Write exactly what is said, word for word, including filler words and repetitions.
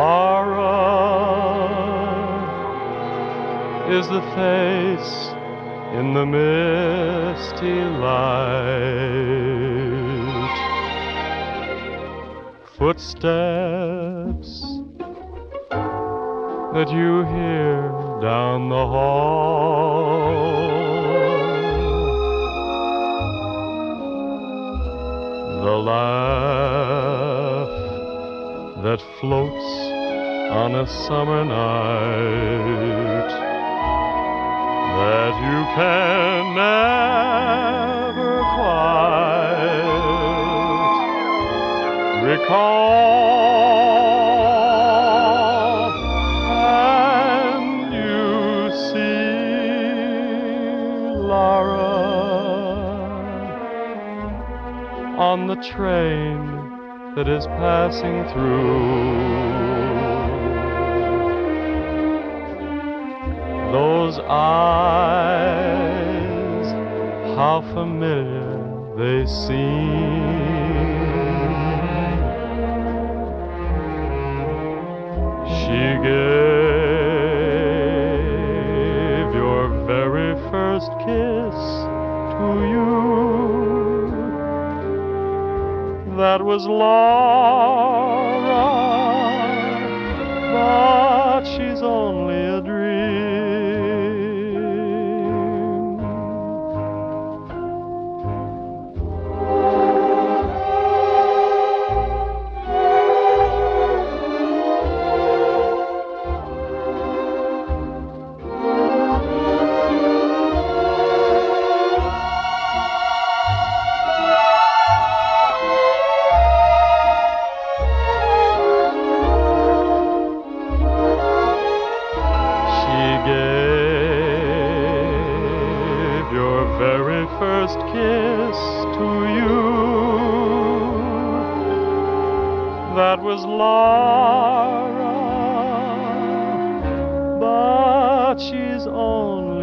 Laura is the face in the misty light. Footsteps that you hear down the hall, the laugh that floats on a summer night that you can never quite recall. On the train that is passing through, those eyes, how familiar they seem. She gave your very first kiss to you. That was Laura, but she's only a very first kiss to you. That was Laura, but she's only